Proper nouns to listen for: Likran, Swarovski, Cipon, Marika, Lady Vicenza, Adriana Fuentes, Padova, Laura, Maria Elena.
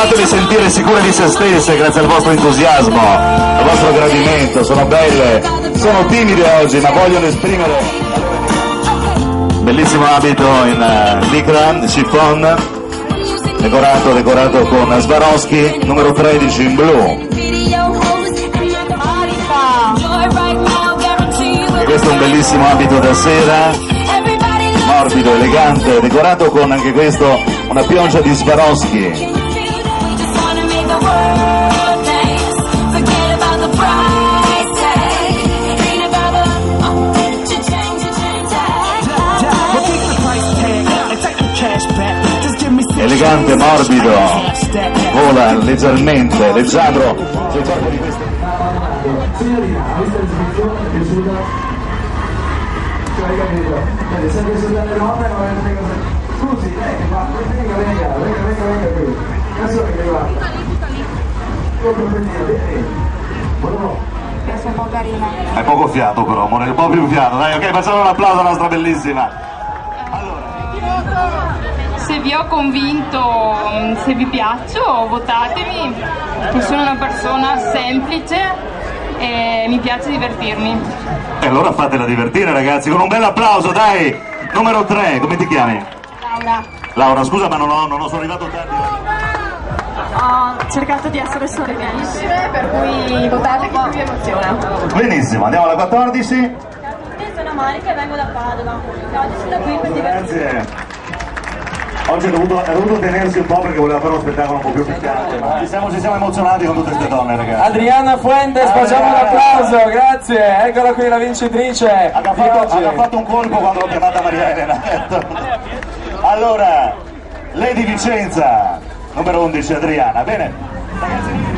fatemi sentire sicure di se stesse grazie al vostro entusiasmo, al vostro gradimento. Sono belle, sono timide oggi ma vogliono esprimere. Bellissimo abito in Likran, Cipon, decorato con Swarovski, numero 13 in blu. E questo è un bellissimo abito da sera, morbido, elegante, decorato con anche questo una pioggia di Swarovski. Elegante, morbido, vola leggermente, leggero sul corpo di questa è poco fiato però, amore, un po' più fiato, dai, ok, facciamo un applauso alla nostra bellissima. Allora, se vi ho convinto, se vi piaccio, votatemi. Sono una persona semplice e mi piace divertirmi. E allora fatela divertire, ragazzi, con un bel applauso, dai! Numero 3, come ti chiami? Laura. Laura, scusa ma non sono arrivato tardi. Ho cercato di essere sorridente, per cui votate che più emoziona. Benissimo, andiamo alla 14. Ciao a tutti, sono Marika e vengo da Padova. Oggi sono qui per divertirmi. Oggi è dovuto tenersi un po' perché voleva fare uno spettacolo un po' più piccante, ma ci siamo emozionati con tutte queste donne, ragazzi. Adriana Fuentes, facciamo un applauso, grazie, eccola qui la vincitrice. Ha fatto un colpo quando l'ho chiamata Maria Elena. Allora, Lady Vicenza, numero 11, Adriana, bene? Ragazzi,